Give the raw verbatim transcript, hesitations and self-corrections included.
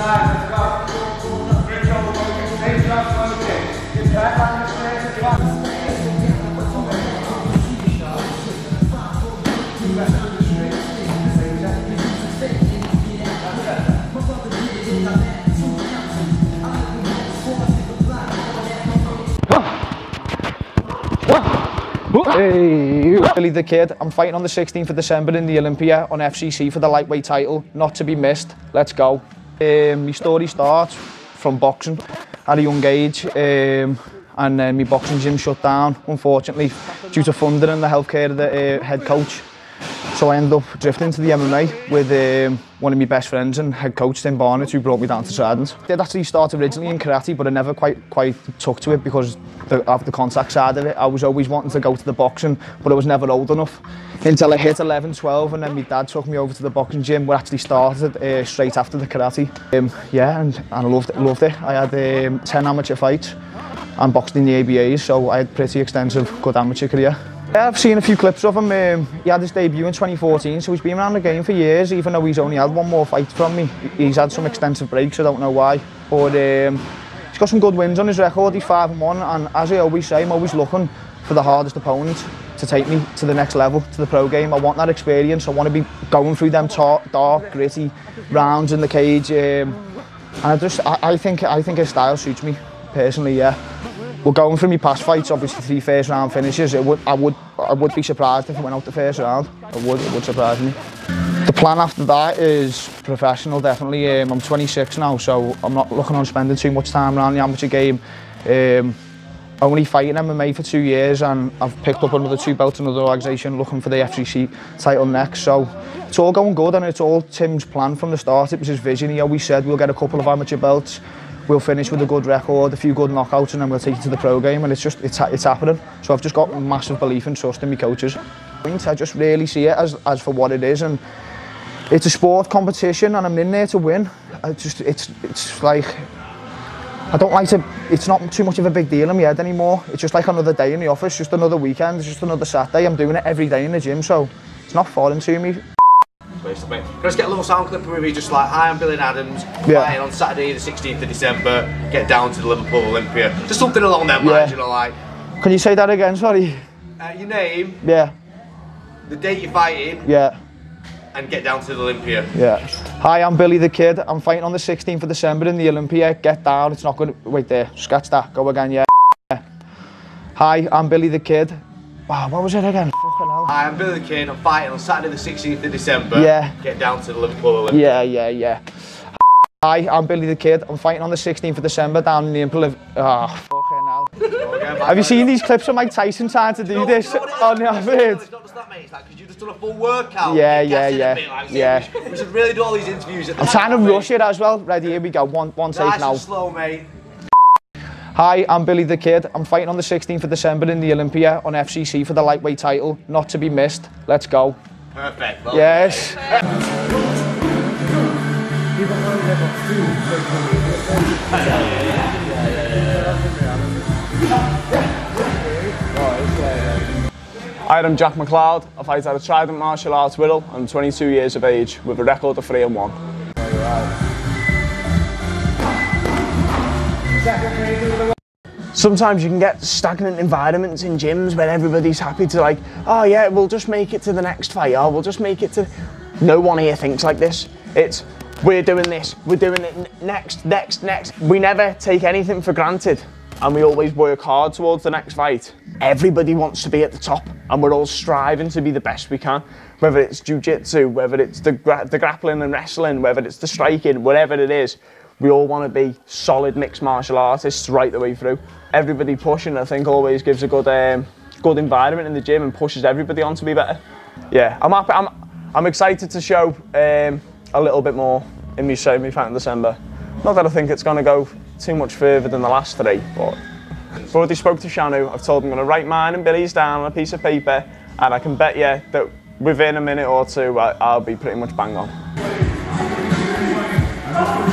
Hey, Billy the Kid, I'm fighting on the sixteenth of December in the Olympia on F C C for the lightweight title, not to be missed. Let's go. Um, my story starts from boxing at a young age, um, and then my boxing gym shut down, unfortunately, due to funding and the healthcare of the uh, head coach. So I ended up drifting to the M M A with um, one of my best friends and head coach, Tim Barnett, who brought me down to Trident. I did actually start originally in karate, but I never quite quite took to it because the, of the contact side of it. I was always wanting to go to the boxing, but I was never old enough until I hit eleven, twelve, and then my dad took me over to the boxing gym, where I actually started uh, straight after the karate. Um, yeah, and, and I loved it, loved it. I had um, ten amateur fights and boxed in the A B As, so I had a pretty extensive, good amateur career. Yeah, I've seen a few clips of him. Um, he had his debut in twenty fourteen, so he's been around the game for years, even though he's only had one more fight from me. He's had some extensive breaks, I don't know why. But um, he's got some good wins on his record. He's five and one, and as I always say, I'm always looking for the hardest opponent to take me to the next level, to the pro game. I want that experience. I want to be going through them dark, gritty rounds in the cage. Um, and I, just, I, I, think, I think his style suits me, personally, yeah. Well, going through my past fights, obviously three first round finishes, it would, I, would, I would be surprised if I went out the first round. It would, it would surprise me. The plan after that is professional, definitely. Um, I'm twenty-six now, so I'm not looking on spending too much time around the amateur game. Um, only fighting M M A for two years, and I've picked up another two belts in another organisation, looking for the F C C title next. So it's all going good, and it's all Tim's plan from the start. It was his vision. He always said, we'll get a couple of amateur belts, we'll finish with a good record, a few good knockouts, and then we'll take it to the pro game. And it's just, it's, it's happening. So I've just got massive belief and trust in my coaches. I just really see it as, as for what it is. And it's a sport competition, and I'm in there to win. I just, it's, it's like, I don't like to, it's not too much of a big deal in my head anymore. It's just like another day in the office, just another weekend, it's just another Saturday. I'm doing it every day in the gym, so it's not foreign to me. Can I just get a little sound clip where we just like, hi, I'm Billy Adams, yeah. Playing on Saturday the sixteenth of December, get down to the Liverpool Olympia. Just something along that line, yeah. You know, like... Can you say that again, sorry? Uh, your name, yeah. The date you're fighting, yeah. And get down to the Olympia. Yeah. Hi, I'm Billy the Kid, I'm fighting on the sixteenth of December in the Olympia, get down, it's not good, wait there, scratch that, go again, yeah. yeah. Hi, I'm Billy the Kid. Wow, what was it again? Hi, I'm Billy the Kid, I'm fighting on Saturday the sixteenth of December. Yeah. Get down to the Liverpool Olympia. Yeah, yeah, yeah. Hi, I'm Billy the Kid, I'm fighting on the sixteenth of December down in the Olympia. Oh, fucking hell. Oh, yeah, have you seen these clips of Mike Tyson trying to do no, this? No, no, no, no, no, it's not just that, mate, it's like, because you've just done a full workout. Yeah, yeah, yeah, bit, like, so yeah. We should, we should really do all these interviews at the I'm trying to rush it as well. Right, here we go, one, one take nice now. Nice and slow, mate. Hi, I'm Billy the Kid, I'm fighting on the sixteenth of December in the Olympia on F C C for the lightweight title, not to be missed. Let's go. Perfect. Well, yes. Hi, I'm Jack McLeod, I fight at a Trident martial arts Whittle, I'm twenty-two years of age with a record of three and one. Sometimes you can get stagnant environments in gyms where everybody's happy to like, oh yeah, we'll just make it to the next fight, or we'll just make it to... No one here thinks like this. It's, we're doing this, we're doing it next, next, next. We never take anything for granted, and we always work hard towards the next fight. Everybody wants to be at the top, and we're all striving to be the best we can. Whether it's jiu-jitsu, whether it's the, gra the grappling and wrestling, whether it's the striking, whatever it is, we all want to be solid mixed martial artists right the way through. Everybody pushing, I think, always gives a good, um, good environment in the gym and pushes everybody on to be better. Yeah, I'm happy. I'm, I'm excited to show um, a little bit more in my show, my fight in December. Not that I think it's going to go too much further than the last three, but I've already spoke to Shanu. I've told him I'm going to write mine and Billy's down on a piece of paper, and I can bet you yeah, that within a minute or two, I, I'll be pretty much bang on.